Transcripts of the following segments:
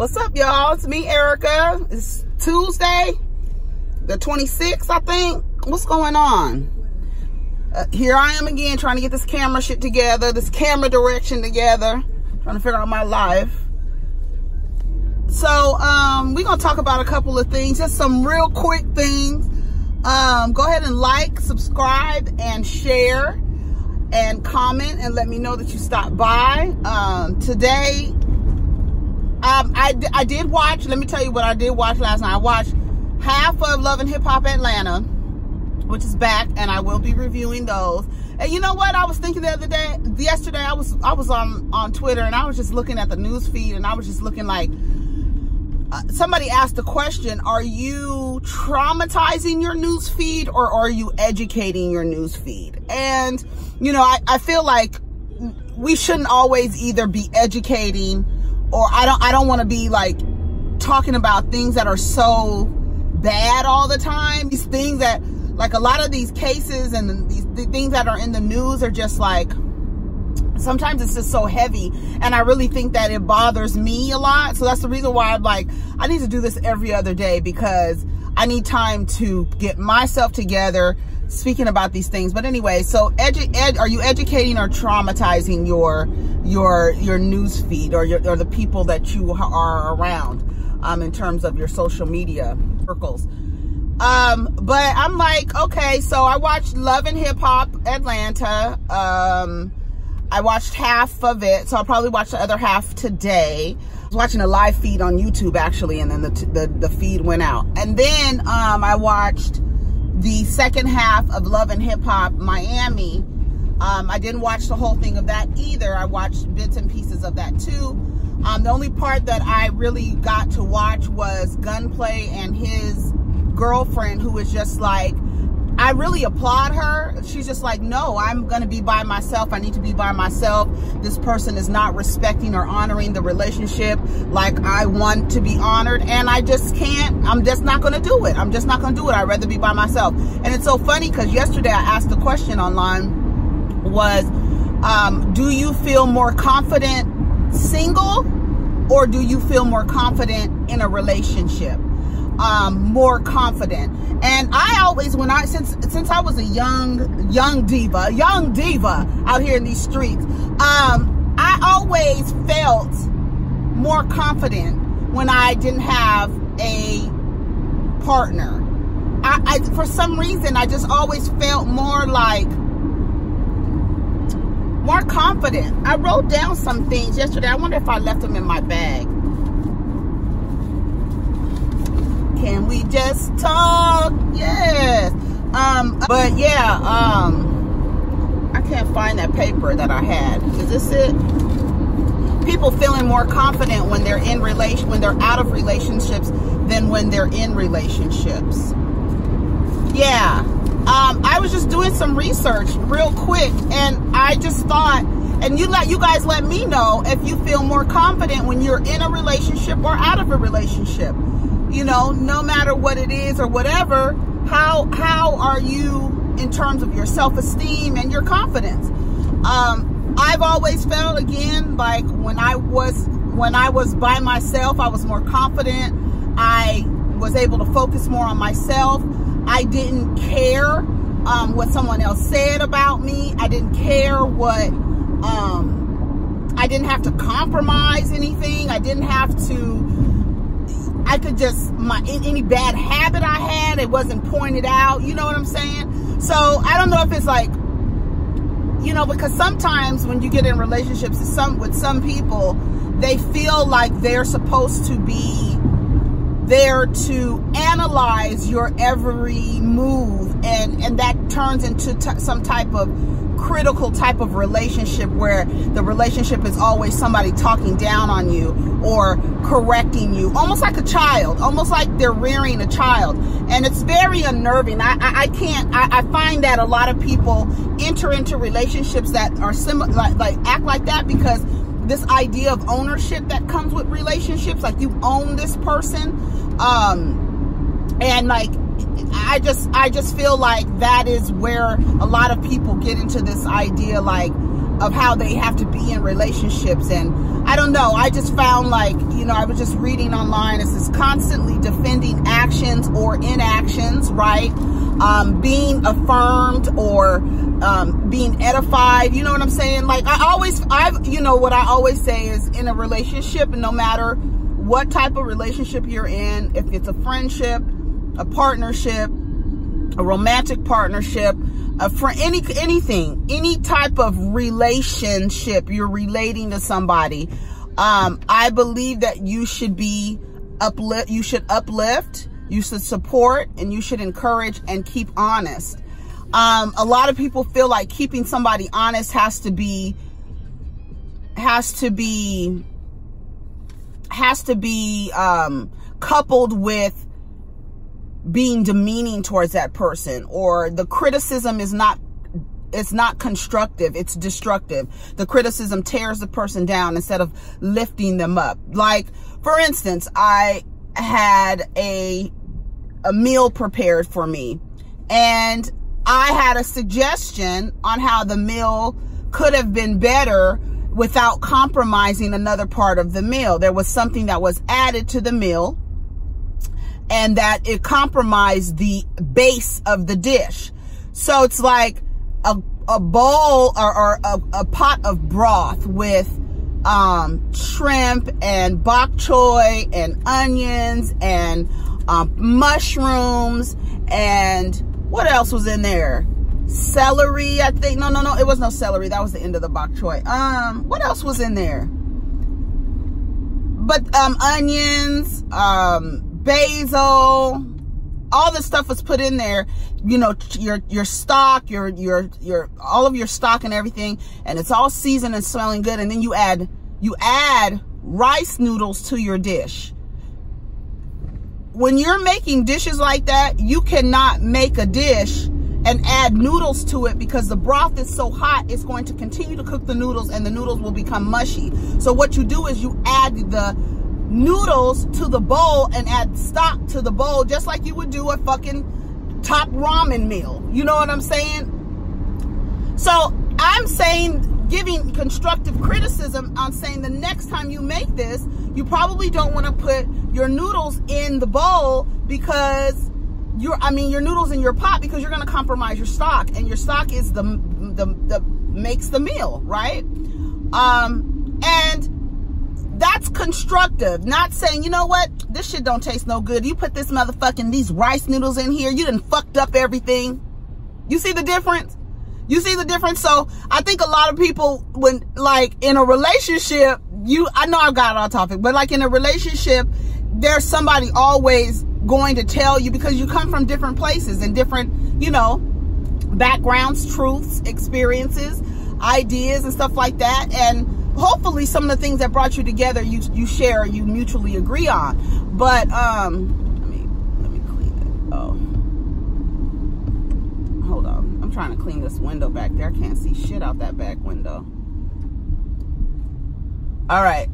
What's up, y'all? It's me, Erica. It's Tuesday, the 26th, I think. What's going on? Here I am again, trying to get this camera shit together, this camera direction together, trying to figure out my life. So, we're going to talk about a couple of things, just some real quick things. Go ahead and like, subscribe, and share, and comment, and let me know that you stopped by. Today, I did watch, let me tell you what I did watch last night. I watched half of Love and Hip Hop Atlanta, which is back, and I will be reviewing those. And you know what? I was thinking the other day, yesterday, I was on Twitter, and I was just looking at the news feed, and I was just looking like, somebody asked the question, are you traumatizing your news feed, or are you educating your news feed? And, you know, I feel like we shouldn't always either be educating, or I don't want to be like talking about things that are so bad all the time. These things that, like, a lot of these cases and the things that are in the news are just like, sometimes it's just so heavy, and I really think that it bothers me a lot. So that's the reason why I'm like, I need to do this every other day, because I need time to get myself together speaking about these things. But anyway, so are you educating or traumatizing your news feed, or or the people that you are around, in terms of your social media circles? But I'm like, okay, so I watched Love and Hip Hop Atlanta. I watched half of it, so I'll probably watch the other half today. I was watching a live feed on YouTube, actually, and then the feed went out. And then I watched the second half of Love and Hip Hop Miami. I didn't watch the whole thing of that either. I watched bits and pieces of that too. The only part that I really got to watch was Gunplay and his girlfriend, who was just like, I really applaud her. She's just like, no, I'm going to be by myself. I need to be by myself. This person is not respecting or honoring the relationship like I want to be honored. And I just can't, I'm just not going to do it. I'm just not going to do it. I'd rather be by myself. And it's so funny, because yesterday I asked the question online was, do you feel more confident single, or do you feel more confident in a relationship? More confident. And I always, when I, since I was a young diva out here in these streets, I always felt more confident when I didn't have a partner. I for some reason, I just always felt more confident. I wrote down some things yesterday. I wonder if I left them in my bag. Can we just talk? Yes. But yeah, I can't find that paper that I had. Is this it? People feeling more confident when they're in when they're out of relationships than when they're in relationships. Yeah. I was just doing some research real quick, and I just thought, and you guys let me know if you feel more confident when you're in a relationship or out of a relationship. You know, no matter what it is or whatever, how are you in terms of your self-esteem and your confidence? I've always felt, again, like when I was by myself, I was more confident. I was able to focus more on myself. I didn't care what someone else said about me. I didn't care what, I didn't have to compromise anything. I didn't have to, I could just, any bad habit I had, it wasn't pointed out, you know what I'm saying? So I don't know if it's like, you know, because sometimes when you get in relationships with some people, they feel like they're supposed to be there to analyze your every move, and that turns into some type of critical type of relationship, where the relationship is always somebody talking down on you or correcting you, almost like a child, almost like they're rearing a child. And it's very unnerving. I find that a lot of people enter into relationships that are similar, like act like that, because this idea of ownership that comes with relationships, like you own this person, and like, I just feel like that is where a lot of people get into this idea, like, of how they have to be in relationships. And I don't know, I just found, like, you know, I was just reading online, it's just constantly defending actions or inactions, right? Being affirmed or being edified, you know what I'm saying? Like, you know, what I always say is, in a relationship, no matter what type of relationship you're in, if it's a friendship, a partnership, a romantic partnership, anything, any type of relationship you're relating to somebody, I believe that you should uplift, you should support, and you should encourage and keep honest. A lot of people feel like keeping somebody honest has to be coupled with being demeaning towards that person, or the criticism is not, it's not constructive, it's destructive. The criticism tears the person down instead of lifting them up. Like, for instance, I had a meal prepared for me, and I had a suggestion on how the meal could have been better without compromising another part of the meal. There was something that was added to the meal, and that it compromised the base of the dish. So it's like a bowl or a pot of broth with shrimp and bok choy and onions and mushrooms, and what else was in there? Celery, I think. No, it was no celery. That was the end of the bok choy. What else was in there? But onions, basil, all this stuff was put in there, you know, your stock, your all of your stock and everything, and it's all seasoned and smelling good. And then you add rice noodles to your dish. When you're making dishes like that, you cannot make a dish and add noodles to it, because the broth is so hot, it's going to continue to cook the noodles, and the noodles will become mushy. So what you do is you add the noodles to the bowl and add stock to the bowl, just like you would do a fucking top ramen meal. You know what I'm saying? So I'm saying, giving constructive criticism, I'm saying the next time you make this, you probably don't want to put your noodles in the bowl, because your noodles in your pot, because you're going to compromise your stock, and your stock is the makes the meal, right? And that's constructive. Not saying, you know what, this shit don't taste no good. You put this motherfucking, these rice noodles in here, you done fucked up everything. You see the difference? You see the difference? So I think a lot of people, when, like, in a relationship, I know I've got it on topic, but like in a relationship, there's somebody always going to tell you, because you come from different places and different, you know, backgrounds, truths, experiences, ideas, and stuff like that. And hopefully some of the things that brought you together, you share, you mutually agree on. But let me clean it. Oh, hold on, I'm trying to clean this window back there. I can't see shit out that back window. All right.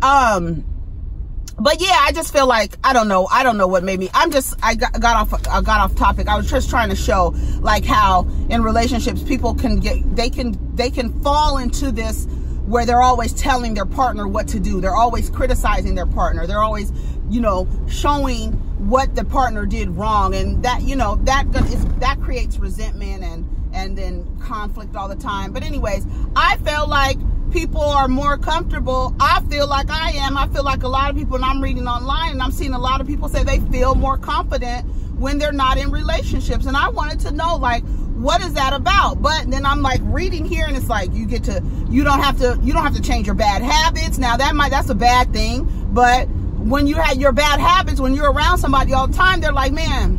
But yeah, I just feel like, I don't know what made me, I got off topic. I was just trying to show, like, how in relationships people can get, they can fall into this, where they're always telling their partner what to do. They're always criticizing their partner. They're always, you know, showing what the partner did wrong. And that, you know, that creates resentment and then conflict all the time. But anyways, I felt like people are more comfortable. I feel like I am. I feel like a lot of people, and I'm reading online, and I'm seeing a lot of people say they feel more confident when they're not in relationships. And I wanted to know, like, what is that about? But then I'm like reading here, and it's like you don't have to change your bad habits. Now that's a bad thing. But when you had your bad habits, when you're around somebody all the time, they're like, man,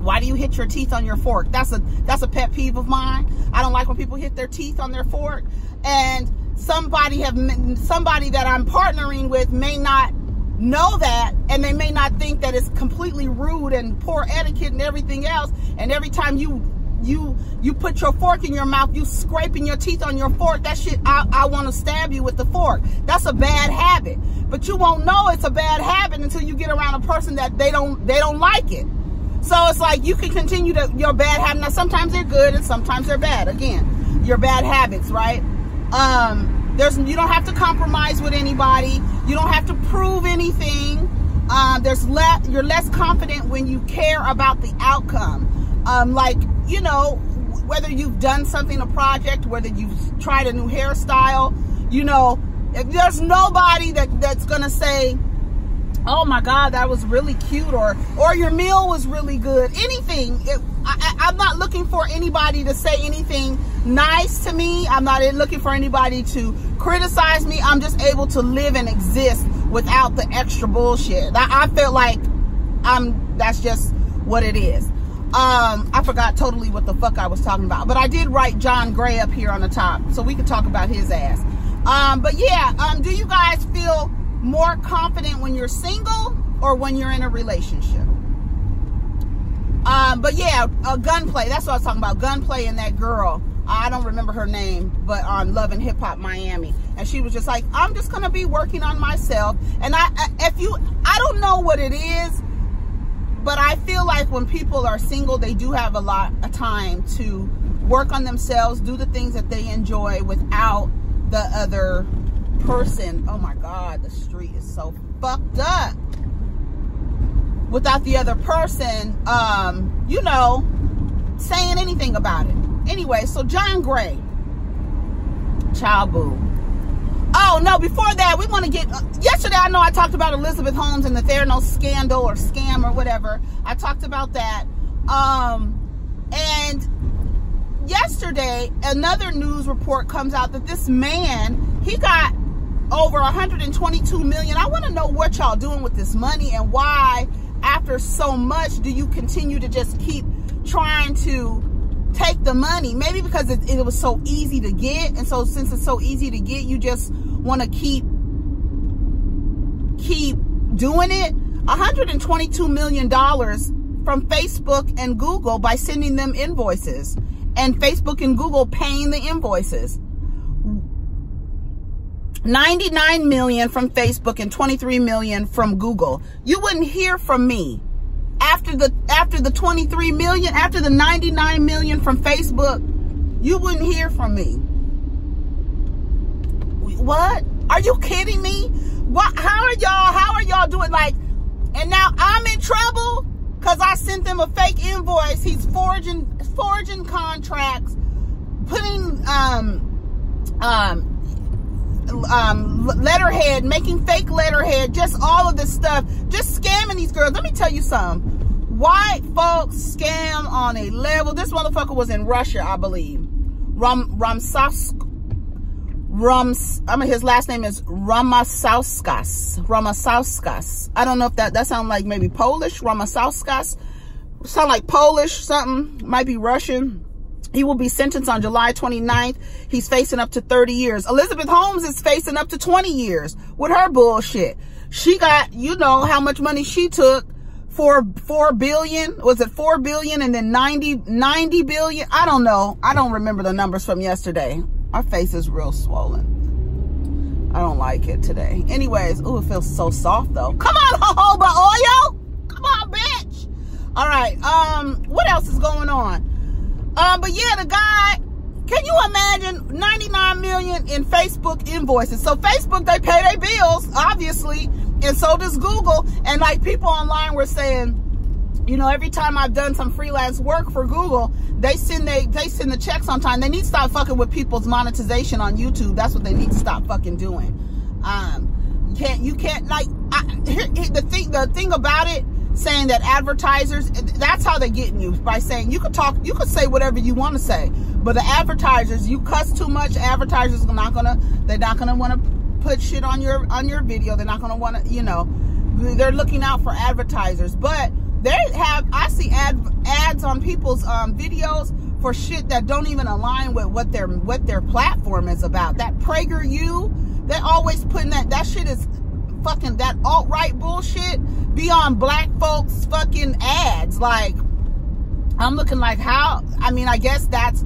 why do you hit your teeth on your fork? That's a pet peeve of mine. I don't like when people hit their teeth on their fork. And somebody that I'm partnering with may not know that, and they may not think that it's completely rude and poor etiquette and everything else. And every time you put your fork in your mouth, you scraping your teeth on your fork, that shit, I want to stab you with the fork. That's a bad habit. But you won't know it's a bad habit until you get around a person that they don't like it. So it's like you can continue your bad habit. Now sometimes they're good and sometimes they're bad. Again, your bad habits, right? You don't have to compromise with anybody. You don't have to prove anything. You're less confident when you care about the outcome. Like, you know, whether you've done something, a project, whether you've tried a new hairstyle, you know, if there's nobody that's going to say, oh my God, that was really cute, or your meal was really good. Anything. I'm not looking for anybody to say anything nice to me. I'm not looking for anybody to criticize me. I'm just able to live and exist without the extra bullshit. I feel like that's just what it is. I forgot totally what the fuck I was talking about, but I did write John Gray up here on the top, so we could talk about his ass. But yeah, do you guys feel more confident when you're single or when you're in a relationship? But yeah, gunplay, that's what I was talking about. Gunplay and that girl, I don't remember her name, but on Love and Hip Hop Miami, and she was just like, I'm just gonna be working on myself. And I don't know what it is, but I feel like when people are single, they do have a lot of time to work on themselves, do the things that they enjoy without the other person. Oh my God, the street is so fucked up. Without the other person, you know, saying anything about it. Anyway, so John Gray. Child boo. Oh, no, before that, we want to get... yesterday, I know I talked about Elizabeth Holmes and the Theranos scandal or scam or whatever. I talked about that. And yesterday, another news report comes out that this man, he got over $122 million. I want to know what y'all doing with this money, and why, after so much, do you continue to just keep trying to take the money? Maybe because it was so easy to get, and so since it's so easy to get, you just want to keep doing it. $122 million from Facebook and Google by sending them invoices, and Facebook and Google paying the invoices. $99 million from Facebook and $23 million from Google. You wouldn't hear from me after the $23 million, after the $99 million from Facebook. You wouldn't hear from me. What? Are you kidding me? What? How are y'all doing? Like, and now I'm in trouble because I sent them a fake invoice. He's forging contracts, putting letterhead, making fake letterhead, just all of this stuff, just scamming these girls. Let me tell you something. White folks scam on a level. This motherfucker was in Russia, I believe. His last name is Rimasauskas. Rimasauskas. I don't know if that sounds like maybe Polish. Rimasauskas. Sound like Polish, something. Might be Russian. He will be sentenced on July 29th. He's facing up to 30 years. Elizabeth Holmes is facing up to 20 years with her bullshit. She got, you know, how much money she took for $4 billion. Was it $4 billion and then 90 billion? I don't know. I don't remember the numbers from yesterday. Our face is real swollen. I don't like it today. Anyways, ooh, it feels so soft though. Come on, jojoba oil. Come on, bitch. All right. What else is going on? But yeah, the guy, can you imagine $99 million in Facebook invoices? So Facebook, they pay their bills, obviously, and so does Google. And like, people online were saying, you know, every time I've done some freelance work for Google, they send the checks on time. They need to stop fucking with people's monetization on YouTube. That's what they need to stop fucking doing. The thing about it, saying that advertisers, that's how they're getting you, by saying you could say whatever you want to say, but the advertisers, you cuss too much, advertisers are not gonna want to put shit on your video. They're not gonna want to, you know, they're looking out for advertisers. But they have, I see ads on people's videos for shit that don't even align with what their platform is about. That PragerU, they always putting that shit is fucking, that alt-right bullshit be on black folks fucking ads. Like, I'm looking like, how? I mean, I guess that's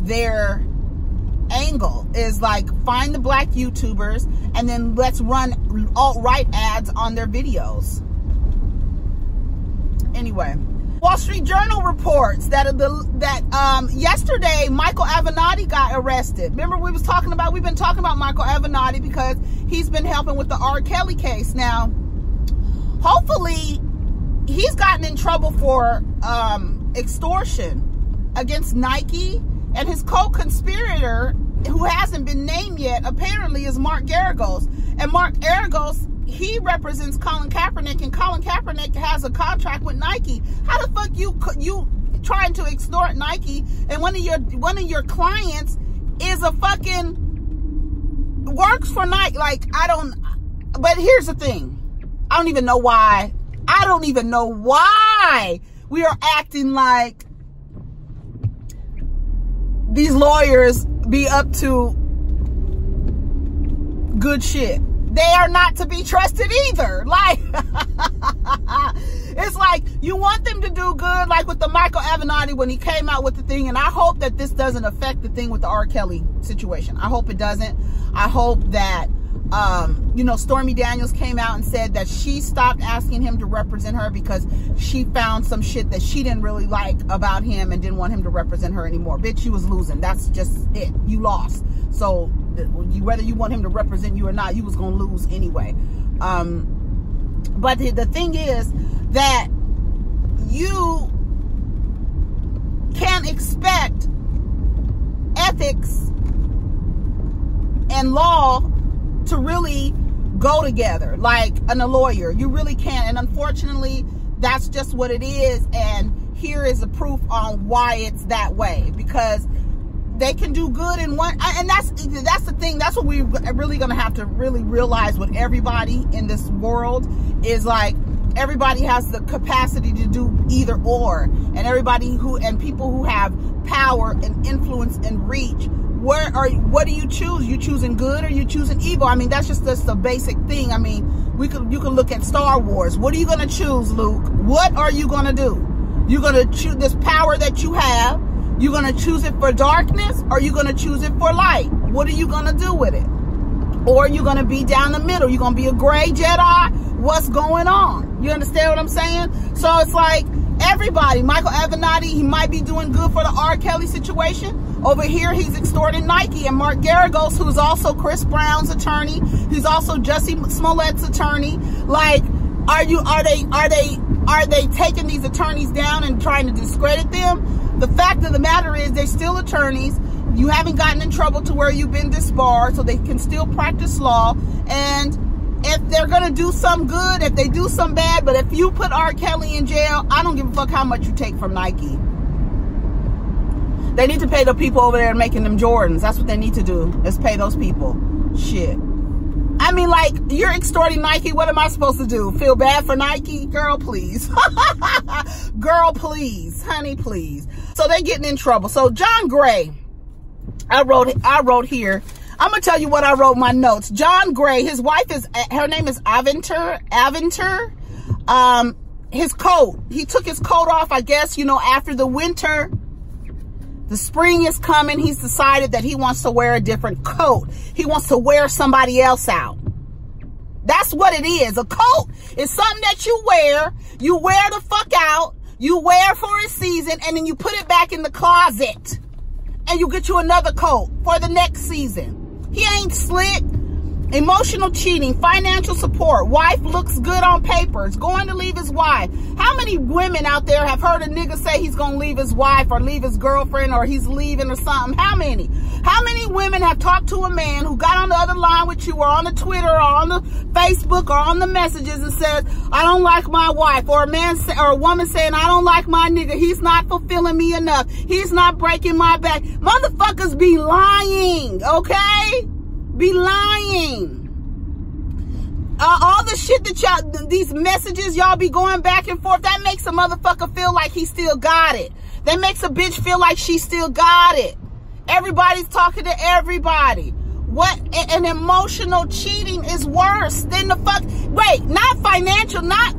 their angle, is like, find the black YouTubers and then let's run alt-right ads on their videos. Anyway, Wall Street Journal reports that yesterday Michael Avenatti got arrested. Remember we've been talking about Michael Avenatti because he's been helping with the R. Kelly case. Now, hopefully he's gotten in trouble for extortion against Nike, and his co-conspirator, who hasn't been named yet, apparently is Mark Garagos. And Mark Garagos, he represents Colin Kaepernick, and Colin Kaepernick has a contract with Nike. How the fuck you trying to extort Nike, and one of your clients is a fucking works for Nike? Like, but here's the thing. I don't even know why we are acting like these lawyers be up to good shit. They are not to be trusted either. Like, it's like you want them to do good, like with the Michael Avenatti when he came out with the thing. And I hope that this doesn't affect the thing with the R. Kelly situation. I hope it doesn't. I hope that, Stormy Daniels came out and said that she stopped asking him to represent her because she found some shit that she didn't really like about him and didn't want him to represent her anymore. Bitch, she was losing. That's just it. You lost. So whether you want him to represent you or not, you was going to lose anyway. But the thing is that you can't expect ethics and law to really go together like and a lawyer. You really can't. And unfortunately, that's just what it is. And here is the proof on why it's that way, because they can do good in one, and that's the thing. That's what we're really gonna have to really realize with everybody in this world, is like everybody has the capacity to do either or, and everybody people who have power and influence and reach, what do you choose? You choosing good or you choosing evil? I mean, that's just a basic thing. I mean, you can look at Star Wars. What are you gonna choose, Luke? What are you gonna do? You're gonna choose this power that you have. You're gonna choose it for darkness, or you're gonna choose it for light? What are you gonna do with it? Or you're gonna be down the middle? You're gonna be a gray Jedi? What's going on? You understand what I'm saying? So it's like everybody, Michael Avenatti, he might be doing good for the R. Kelly situation. Over here, he's extorting Nike, and Mark Garagos, who's also Chris Brown's attorney, he's also Jussie Smollett's attorney. Like, are they taking these attorneys down and trying to discredit them? The fact of the matter is they're still attorneys. You haven't gotten in trouble to where you've been disbarred, so they can still practice law. And if they're going to do some good, if they do some bad, but if you put R. Kelly in jail, I don't give a fuck how much you take from Nike. They need to pay the people over there making them Jordans. That's what they need to do, is pay those people. Shit. I mean, like, you're extorting Nike. What am I supposed to do? Feel bad for Nike? Girl, please. Girl, please. Honey, please. So they're getting in trouble. So John Gray, I wrote here. I'm going to tell you what I wrote in my notes. John Gray, his wife is, her name is Aventer. His coat, he took his coat off, I guess, after the winter. The spring is coming. He's decided that he wants to wear a different coat. He wants to wear somebody else out. That's what it is. A coat is something that you wear. You wear the fuck out. You wear for a season, and then you put it back in the closet. And you get you another coat for the next season. He ain't slick. Emotional cheating, financial support, wife looks good on paper, is going to leave his wife. How many women out there have heard a nigga say he's going to leave his wife or leave his girlfriend or he's leaving or something? How many? How many women have talked to a man who got on the other line with you or on the Twitter or on the Facebook or on the messages and says, I don't like my wife, or a man or a woman saying, I don't like my nigga, he's not fulfilling me enough, he's not breaking my back? Motherfuckers be lying, okay? Be lying. All the shit that y'all, these messages y'all be going back and forth, that makes a motherfucker feel like he still got it. That makes a bitch feel like she still got it. Everybody's talking to everybody. What an emotional cheating is worse than the fuck. Wait, not financial, not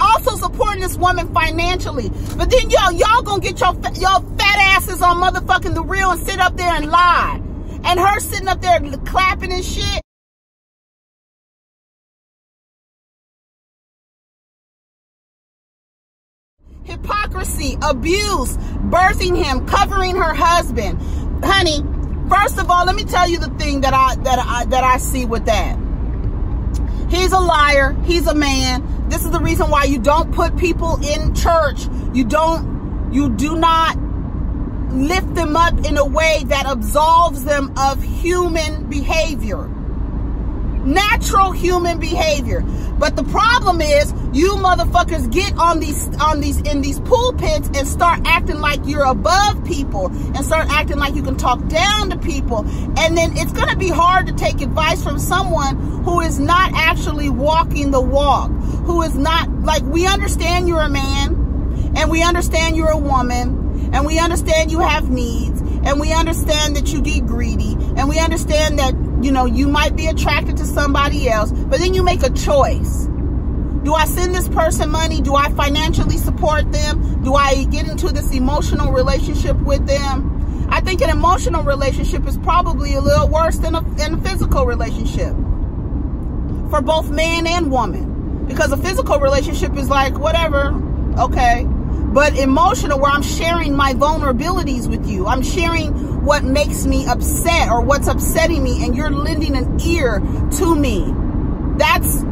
also supporting this woman financially, but then y'all gonna get your fat asses on motherfucking The Real and sit up there and lie. And her sitting up there clapping and shit. hypocrisy, abuse, birthing him, covering her husband. Honey, first of all, let me tell you the thing that I see with that. He's a liar. He's a man. This is the reason why you don't put people in church. You do not lift them up in a way that absolves them of human behavior. Natural human behavior. But the problem is, you motherfuckers get in these pulpits and start acting like you're above people and start acting like you can talk down to people, and then it's going to be hard to take advice from someone who is not actually walking the walk, who is not, like, we understand you're a man, and we understand you're a woman, and we understand you have needs, and we understand that you get greedy, and we understand that, you know, you might be attracted to somebody else, but then you make a choice. Do I send this person money? Do I financially support them? Do I get into this emotional relationship with them? I think an emotional relationship is probably a little worse than a physical relationship for both man and woman, because a physical relationship is like, whatever, okay. But emotional, where I'm sharing my vulnerabilities with you, I'm sharing what makes me upset or what's upsetting me, and you're lending an ear to me, that's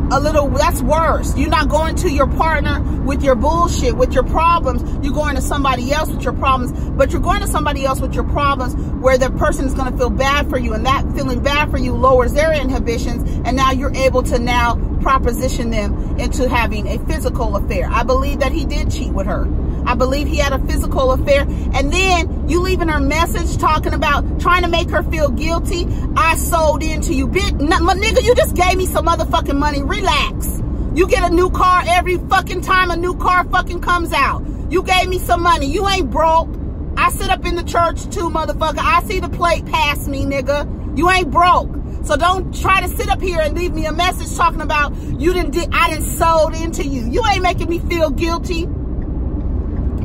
worse. You're not going to your partner with your bullshit, with your problems. You're going to somebody else with your problems, but you're going to somebody else with your problems where the person is going to feel bad for you, and that feeling bad for you lowers their inhibitions, and now you're able to now proposition them into having a physical affair. I believe that he did cheat with her. I believe he had a physical affair. And then you leaving her message talking about trying to make her feel guilty. I sold into you. Bitch, nigga, you just gave me some motherfucking money. Relax. You get a new car every fucking time a new car fucking comes out. You gave me some money. You ain't broke. I sit up in the church too, motherfucker. I see the plate pass me, nigga. You ain't broke. So don't try to sit up here and leave me a message talking about I didn't sold into you. You ain't making me feel guilty.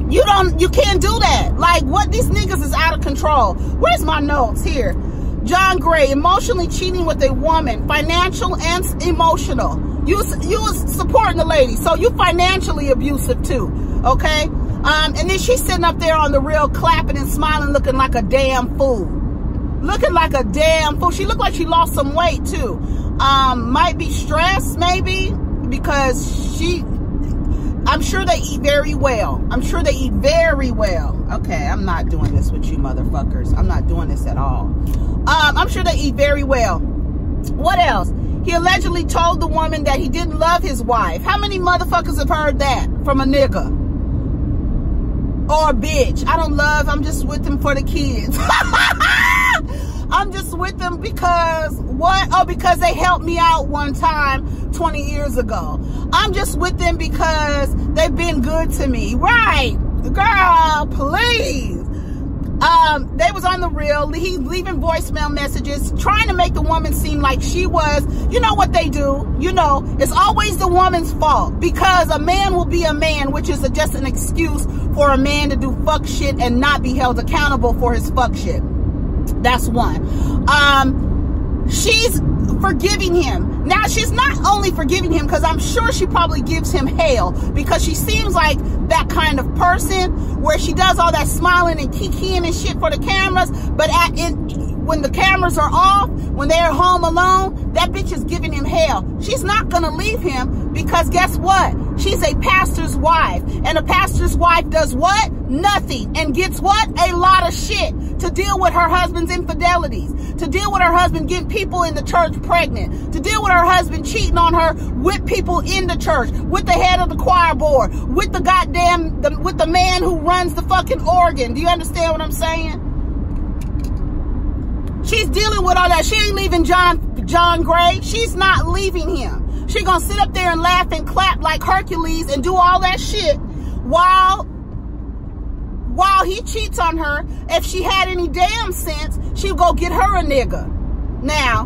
You can't do that. Like, what, these niggas is out of control. Where's my notes here? John Gray, emotionally cheating with a woman, financial and emotional. You was supporting the lady, so you financially abusive too, okay? And then she's sitting up there on The Real clapping and smiling, looking like a damn fool. Looking like a damn fool. She looked like she lost some weight too. Might be stressed, maybe, because I'm sure they eat very well. I'm sure they eat very well. Okay, I'm not doing this with you motherfuckers. I'm not doing this at all. I'm sure they eat very well. What else? He allegedly told the woman that he didn't love his wife. How many motherfuckers have heard that from a nigga? Or a bitch. I don't love, I'm just with them for the kids. I'm just with them because what? Oh, because they helped me out one time 20 years ago. I'm just with them because they've been good to me. Right. Girl, please. They was on The Real. He's leaving voicemail messages, trying to make the woman seem like she was, you know what they do. You know, it's always the woman's fault, because a man will be a man, which is just an excuse for a man to do fuck shit and not be held accountable for his fuck shit. That's one. She's forgiving him. Now, she's not only forgiving him, because I'm sure she probably gives him hell, because she seems like that kind of person where she does all that smiling and kikiing and shit for the cameras, but when the cameras are off, when they're home alone, that bitch is giving him hell. She's not gonna leave him, because guess what? She's a pastor's wife, and a pastor's wife does what? Nothing, and gets what? A lot of shit. To deal with her husband's infidelities, to deal with her husband getting people in the church pregnant, to deal with her husband cheating on her with people in the church, with the head of the choir board, with the goddamn, with the man who runs the fucking organ. Do you understand what I'm saying? She's dealing with all that. She ain't leaving John Gray. She's not leaving him. She gonna sit up there and laugh and clap like Hercules and do all that shit while he cheats on her. If she had any damn sense, she'd go get her a nigga. Now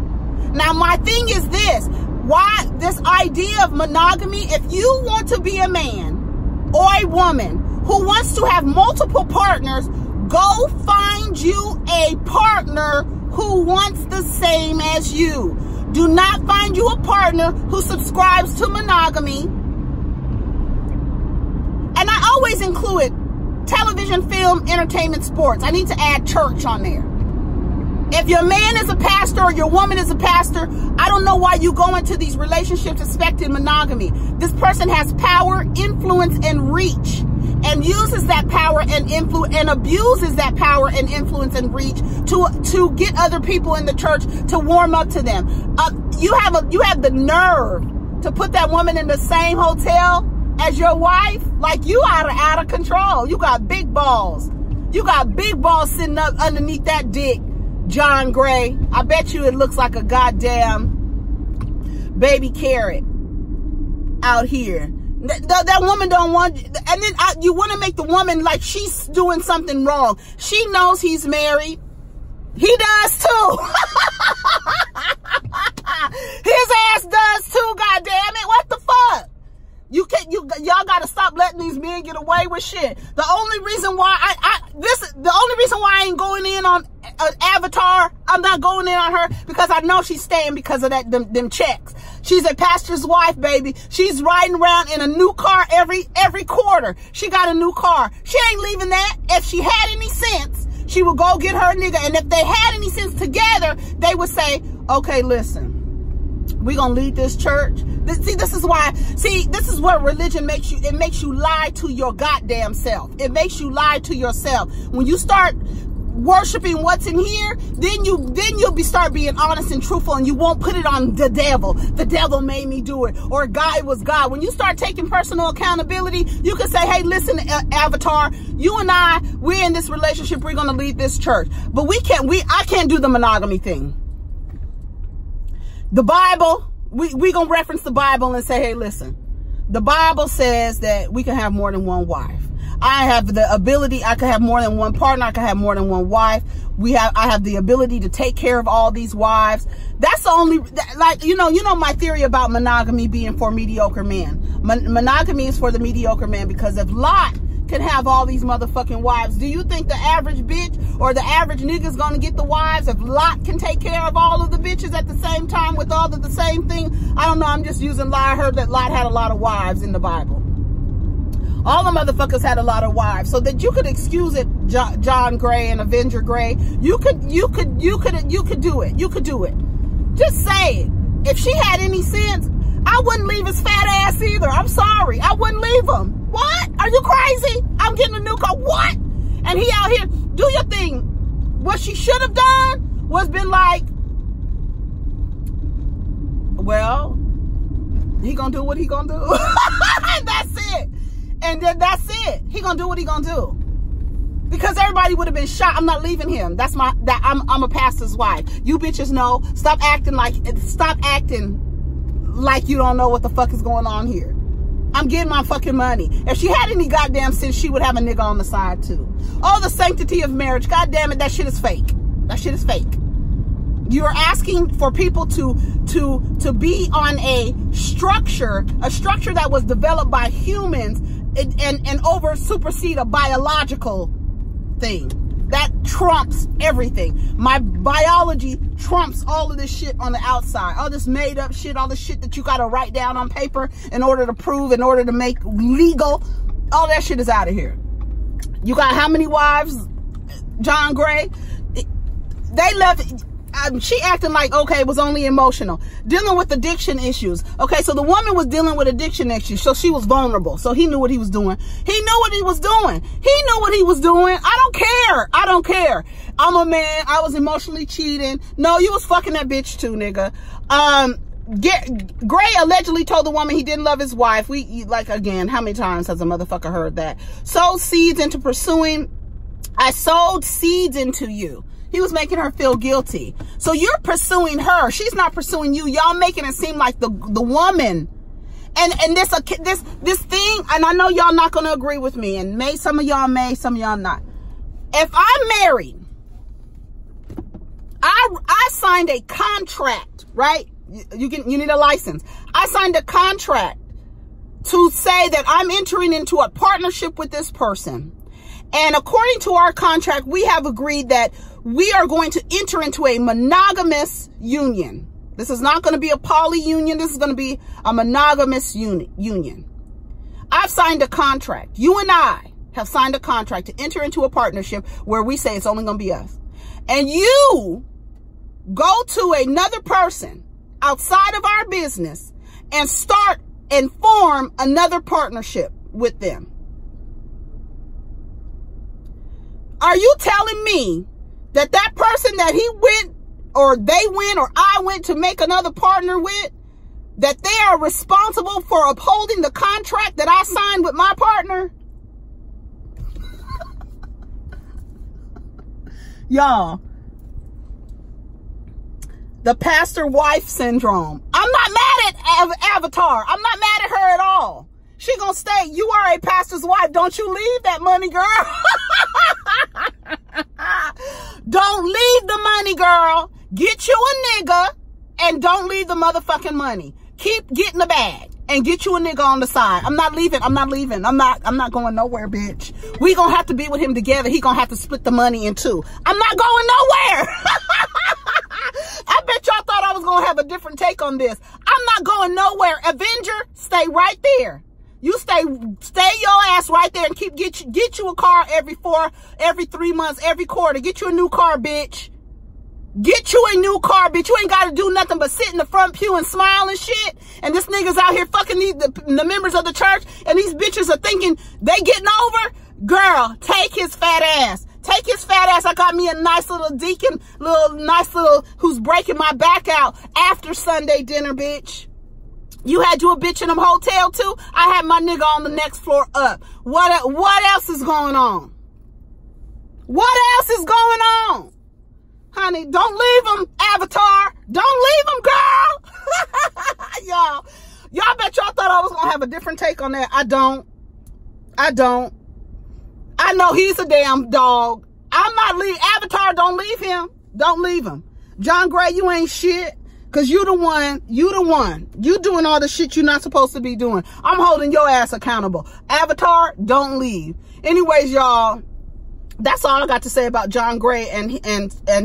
my thing is this, why this idea of monogamy? If you want to be a man or a woman who wants to have multiple partners, go find you a partner who wants the same as you. Do not find you a partner who subscribes to monogamy. And I always always included television, film, entertainment, sports. I need to add church on there. If your man is a pastor or your woman is a pastor, I don't know why you go into these relationships expecting monogamy. This person has power, influence, and reach, and uses that power and influence and abuses that power and influence and reach to get other people in the church to warm up to them. You have the nerve to put that woman in the same hotel as your wife? Like, you are out of control. You got big balls. You got big balls sitting up underneath that dick, John Gray. I bet you it looks like a goddamn baby carrot out here. That woman don't want, and then you want to make the woman like she's doing something wrong. She knows he's married. He does too. His ass does too, goddamn it. What the fuck? You can't, y'all gotta stop letting these men get away with shit. The only reason why I ain't going in on Avatar, I'm not going in on her because I know she's staying because of that, them checks. She's a pastor's wife, baby. She's riding around in a new car every quarter. She got a new car. She ain't leaving that. If she had any sense, she would go get her nigga. And if they had any sense together, they would say, okay, listen, we're going to lead this church. This is where religion makes you, it makes you lie to your goddamn self. It makes you lie to yourself. When you start worshiping what's in here, then you'll start being honest and truthful, and you won't put it on the devil. The devil made me do it, or God was God. When you start taking personal accountability, you can say, hey, listen, Avatar, you and I, we're in this relationship. We're going to lead this church, but I can't do the monogamy thing. The Bible, we gonna reference the Bible and say, hey, listen, the Bible says that we can have more than one wife. I have the ability, I can have more than one partner, I can have more than one wife. I have the ability to take care of all these wives. That's the only, like, you know my theory about monogamy being for mediocre men. Monogamy is for the mediocre man, because if Lot can have all these motherfucking wives, do you think the average bitch or the average nigga's gonna get the wives if Lot can take care of all of the bitches at the same time with all of the same thing? I don't know, I'm just using lie. I heard that Lot had a lot of wives in the Bible. All the motherfuckers had a lot of wives, so that you could excuse it, John Gray and Aventer Gray. You could do it. You could do it. Just say it. If she had any sense, I wouldn't leave his fat ass either. I'm sorry. I wouldn't leave him. What? Are you crazy? I'm getting a new car. What? And he out here, do your thing. What she should have done was been like, well, he gonna do what he gonna do. That's it. And then that's it. He gonna do what he gonna do. Because everybody would have been shot. I'm not leaving him. That's my, I'm a pastor's wife. You bitches know. Stop acting like you don't know what the fuck is going on here. I'm getting my fucking money. If she had any goddamn sense, she would have a nigga on the side too. Oh, the sanctity of marriage. God damn it, that shit is fake. That shit is fake. You're asking for people to be on a structure that was developed by humans and over supersede a biological thing. That trumps everything. My biology trumps all of this shit on the outside. All this made up shit, all the shit that you got to write down on paper in order to prove, in order to make legal. All that shit is out of here. You got how many wives, John Gray? They left. She acting like, okay, it was only emotional. Dealing with addiction issues. Okay, so the woman was dealing with addiction issues, so she was vulnerable. So he knew what he was doing. I don't care. I'm a man. I was emotionally cheating. No, you was fucking that bitch too, nigga. Gray allegedly told the woman he didn't love his wife. Like, again, how many times has a motherfucker heard that? I sowed seeds into you. He was making her feel guilty. So you're pursuing her. She's not pursuing you. Y'all making it seem like the woman. And this thing, and I know y'all not going to agree with me. And some of y'all may, some of y'all not. If I'm married, I signed a contract, right? You need a license. I signed a contract to say that I'm entering into a partnership with this person. And according to our contract, we have agreed that we are going to enter into a monogamous union. This is not going to be a poly union. This is going to be a monogamous union. I've signed a contract. You and I have signed a contract to enter into a partnership where we say it's only going to be us. And you go to another person outside of our business and start and form another partnership with them. Are you telling me that that person that he went or they went or I went to make another partner with, that they are responsible for upholding the contract that I signed with my partner? Y'all, the pastor wife syndrome. I'm not mad at Avatar. I'm not mad at her at all. She gonna stay. You are a pastor's wife. Don't you leave that money, girl. Don't leave the money, girl. Get you a nigga and don't leave the motherfucking money. Keep getting the bag and get you a nigga on the side. I'm not leaving. I'm not leaving. I'm not going nowhere, bitch. We gonna have to be with him together. He gonna have to split the money in two. I'm not going nowhere. I bet y'all thought I was gonna have a different take on this. I'm not going nowhere. Avenger, stay right there. You stay your ass right there and keep get you a car every 3 months, every quarter. Get you a new car, bitch. Get you a new car, bitch. You ain't got to do nothing but sit in the front pew and smile and shit. And this nigga's out here fucking the members of the church. And these bitches are thinking they getting over. Girl, take his fat ass. Take his fat ass. I got me a nice little deacon, who's breaking my back out after Sunday dinner, bitch. You had you a bitch in them hotel too? I had my nigga on the next floor up. What else is going on? What else is going on? Honey, don't leave them, Avatar. Don't leave them, girl. Y'all bet y'all thought I was going to have a different take on that. I don't. I know he's a damn dog. I'm not leaving. Avatar, don't leave him. Don't leave him. John Gray, you ain't shit. Cause you the one, you doing all the shit you're not supposed to be doing. I'm holding your ass accountable. Avatar, don't leave. Anyways, y'all, that's all I got to say about John Gray and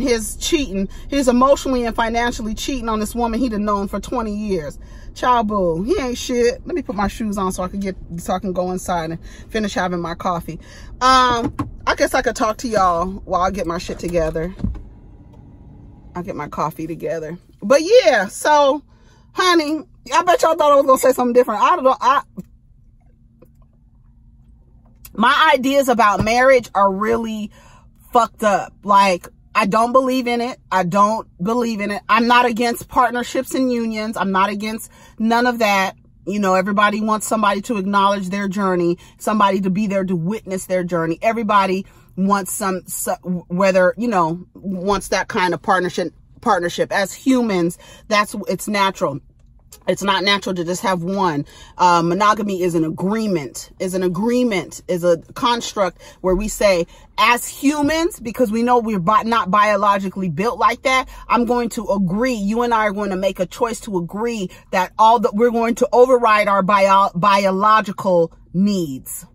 his cheating. He's emotionally and financially cheating on this woman he'd have known for 20 years. Child boo, he ain't shit. Let me put my shoes on so I can go inside and finish having my coffee. I guess I could talk to y'all while I get my shit together. I'll get my coffee together. But yeah, so honey, I bet y'all thought I was gonna say something different. I don't know. My ideas about marriage are really fucked up. Like, I don't believe in it. I don't believe in it. I'm not against partnerships and unions. I'm not against none of that. You know, everybody wants somebody to acknowledge their journey, somebody to be there to witness their journey. Everybody wants wants that kind of partnership. As humans, it's natural. It's not natural to just have one. Monogamy is an agreement, is a construct where we say, as humans, because we know we're not biologically built like that, I'm going to agree. You and I are going to make a choice to agree that we're going to override our biological needs.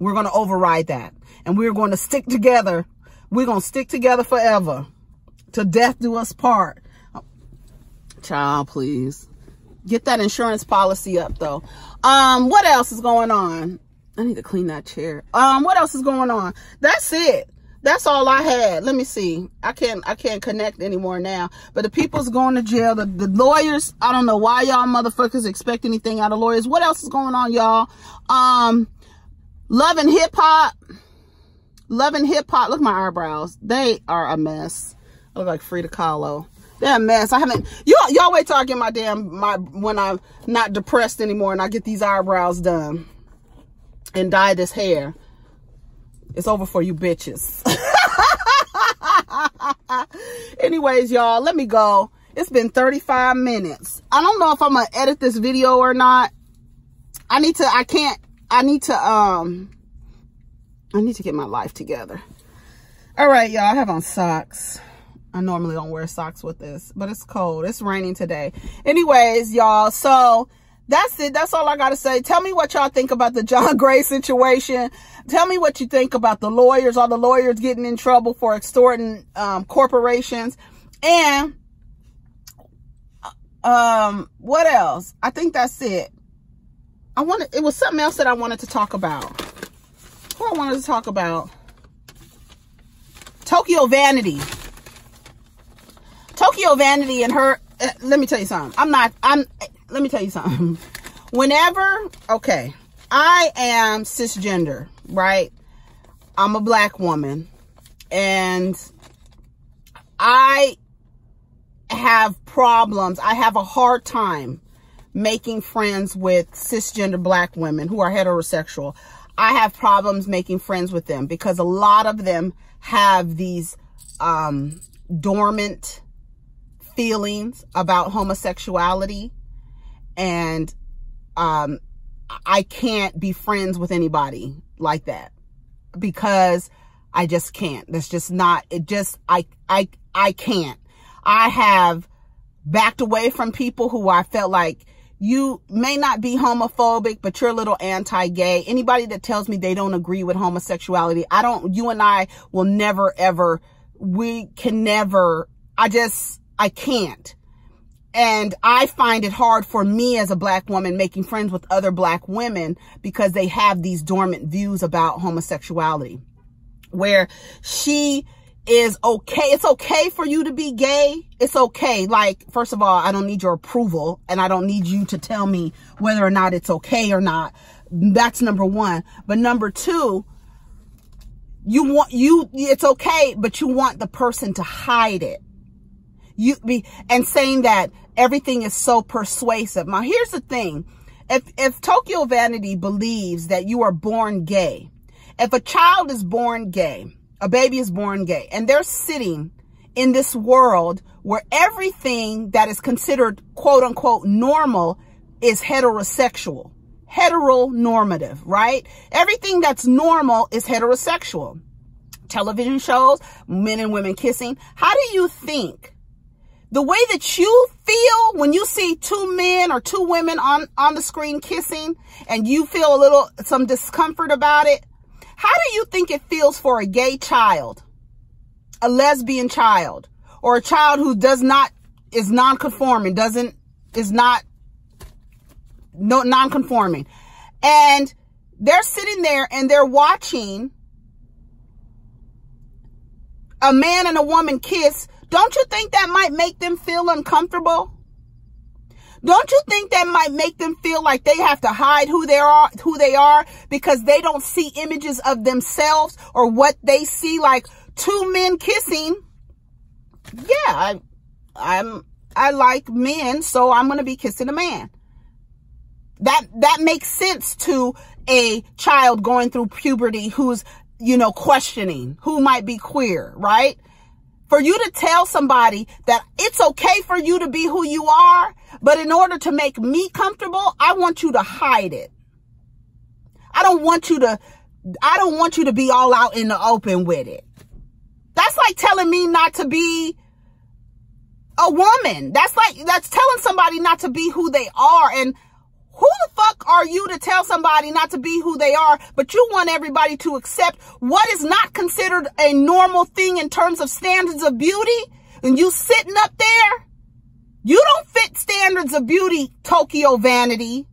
We're going to override that. And we're going to stick together. We're going to stick together forever. Till death do us part. Child, please. Get that insurance policy up, though. What else is going on? I need to clean that chair. What else is going on? That's it. That's all I had. Let me see. I can't connect anymore now. But the people's going to jail. The lawyers, I don't know why y'all motherfuckers expect anything out of lawyers. What else is going on, y'all? Love and Hip Hop. Love and Hip Hop. Look at my eyebrows. They are a mess. I look like Frida Kahlo. They're a mess. I haven't. Y'all wait till I get my when I'm not depressed anymore and I get these eyebrows done and dye this hair. It's over for you bitches. Anyways, y'all, let me go. It's been 35 minutes. I don't know if I'm gonna edit this video or not. I need to get my life together. All right, y'all, I have on socks. I normally don't wear socks with this, but it's cold. It's raining today. Anyways, y'all, so that's it. That's all I got to say. Tell me what y'all think about the John Gray situation. Tell me what you think about the lawyers. Are the lawyers getting in trouble for extorting corporations? And what else? I think that's it. it was something else that I wanted to talk about. What I wanted to talk about. Tokyo Vanity. Tokyo Vanity and her, let me tell you something. Let me tell you something. Whenever, okay, I am cisgender, right? I'm a black woman, and I have problems. I have a hard time making friends with cisgender black women who are heterosexual. I have problems making friends with them because a lot of them have these dormant feelings about homosexuality, and I can't be friends with anybody like that because I just can't. That's just not, it just, I can't. I have backed away from people who I felt like, you may not be homophobic, but you're a little anti-gay. Anybody that tells me they don't agree with homosexuality, I don't, you and I will never, ever, we can never, I can't. And I find it hard for me as a black woman making friends with other black women because they have these dormant views about homosexuality, where she is okay. It's okay for you to be gay. It's okay. Like, first of all, I don't need your approval, and I don't need you to tell me whether or not it's okay or not. That's number one. But number two, it's okay, but you want the person to hide it. And saying that everything is so persuasive. Now, here's the thing. If Tokyo Vanity believes that you are born gay, if a child is born gay, a baby is born gay, and they're sitting in this world where everything that is considered quote unquote normal is heterosexual, heteronormative, right? Everything that's normal is heterosexual. Television shows, men and women kissing. How do you think the way that you feel when you see two men or two women on the screen kissing and you feel a little, some discomfort about it? How do you think it feels for a gay child, a lesbian child, or a child who does not, is non-conforming, non-conforming, and they're sitting there and they're watching a man and a woman kiss? Don't you think that might make them feel uncomfortable? Don't you think that might make them feel like they have to hide who they are because they don't see images of themselves or what they see, like two men kissing? Yeah, I like men, so I'm going to be kissing a man. That makes sense to a child going through puberty who's, you know, questioning who might be queer, right? For you to tell somebody that it's okay for you to be who you are, but in order to make me comfortable, I want you to hide it. I don't want you to be all out in the open with it. That's like telling me not to be a woman. That's telling somebody not to be who they are. And who the fuck are you to tell somebody not to be who they are, but you want everybody to accept what is not considered a normal thing in terms of standards of beauty? And you sitting up there, you don't fit standards of beauty, Tokyo Vanity.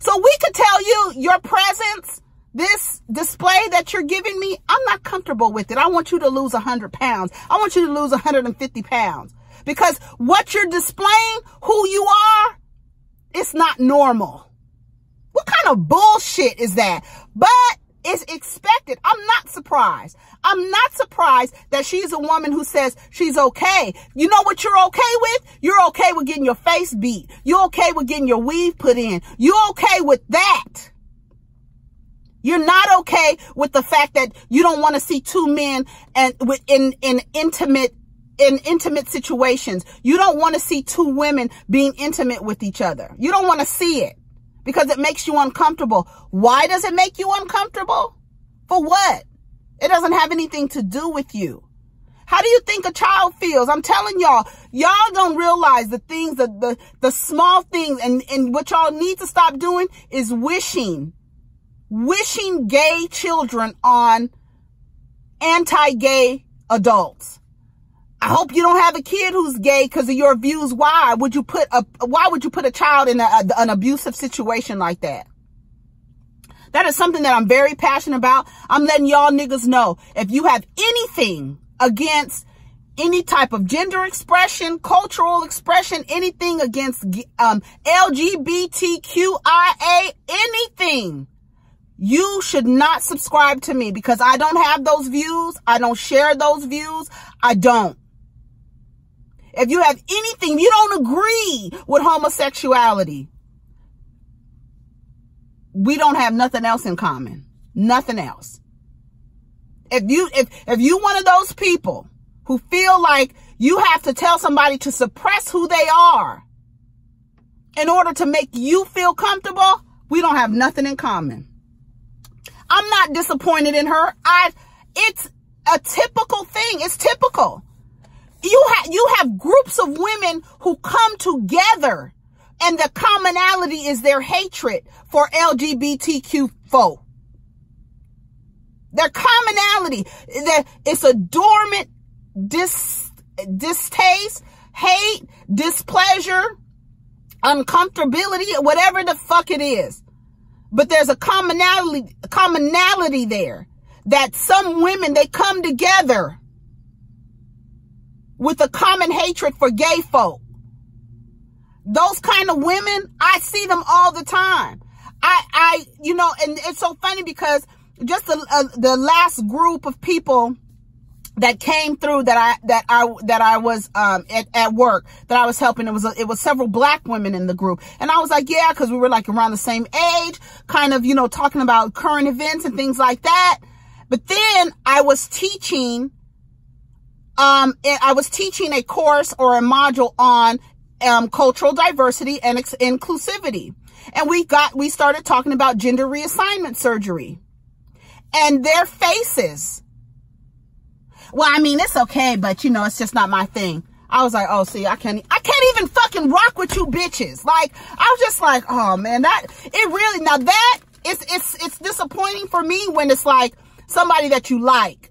So we could tell you your presence, this display that you're giving me, I'm not comfortable with it. I want you to lose 100 pounds. I want you to lose 150 pounds because what you're displaying, who you are, it's not normal. What kind of bullshit is that? But it's expected. I'm not surprised. I'm not surprised that she's a woman who says she's okay. You know what you're okay with? You're okay with getting your face beat. You're okay with getting your weave put in. You're okay with that. You're not okay with the fact that you don't want to see two men and in intimate situations. You don't want to see two women being intimate with each other. You don't want to see it because it makes you uncomfortable. Why does it make you uncomfortable? For what? It doesn't have anything to do with you. How do you think a child feels? I'm telling y'all, y'all don't realize the things, the small things, and what y'all need to stop doing is wishing gay children on anti-gay adults. I hope you don't have a kid who's gay because of your views. Why would you put a child in an abusive situation like that? That is something that I'm very passionate about. I'm letting y'all niggas know, if you have anything against any type of gender expression, cultural expression, anything against LGBTQIA, anything, you should not subscribe to me, because I don't have those views. I don't share those views. I don't. If you have anything, you don't agree with homosexuality, we don't have nothing else in common. Nothing else. If you one of those people who feel like you have to tell somebody to suppress who they are in order to make you feel comfortable, we don't have nothing in common. I'm not disappointed in her. It's a typical thing. It's typical. You have groups of women who come together, and the commonality is their hatred for LGBTQ folk. Their commonality, it's a dormant distaste, hate, displeasure, uncomfortability, whatever the fuck it is. But there's a commonality there, that some women, they come together with a common hatred for gay folk. Those kind of women, I see them all the time. I and it's so funny because just the last group of people that came through that I was at work that I was helping, it was several black women in the group, and I was like, yeah, because we were like around the same age, kind of, you know, talking about current events and things like that. But then I was teaching a course or a module on cultural diversity and inclusivity, and we started talking about gender reassignment surgery and their faces. Well, I mean, it's okay, but you know, it's just not my thing. I was like, oh, see, I can't even fucking rock with you bitches. Like, I was just like, oh man, it's disappointing for me when it's like somebody that you like,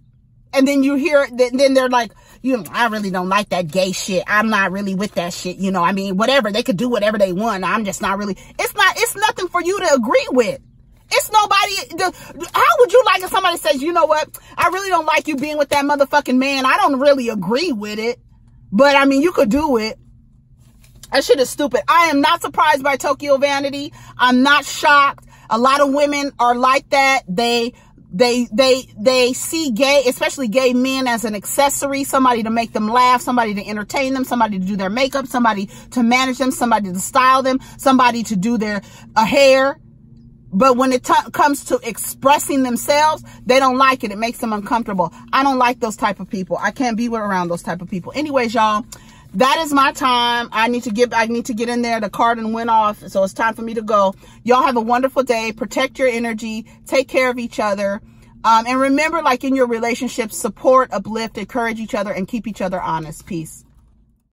and then you hear, then they're like, you know, I really don't like that gay shit. I'm not really with that shit. You know, I mean, whatever, they could do whatever they want. I'm just not really, it's nothing for you to agree with. It's nobody. How would you like if somebody says, you know what, I really don't like you being with that motherfucking man. I don't really agree with it, but I mean, you could do it. That shit is stupid. I am not surprised by Tokyo Vanity. I'm not shocked. A lot of women are like that. They see gay, especially gay men, as an accessory, somebody to make them laugh, somebody to entertain them, somebody to do their makeup, somebody to manage them, somebody to style them, somebody to do their hair. But when it comes to expressing themselves, they don't like it. It makes them uncomfortable. I don't like those type of people. I can't be around those type of people. Anyways, y'all, that is my time. I need to get in there. The carton went off, so it's time for me to go. Y'all have a wonderful day. Protect your energy. Take care of each other. And remember, like in your relationships, support, uplift, encourage each other, and keep each other honest. Peace.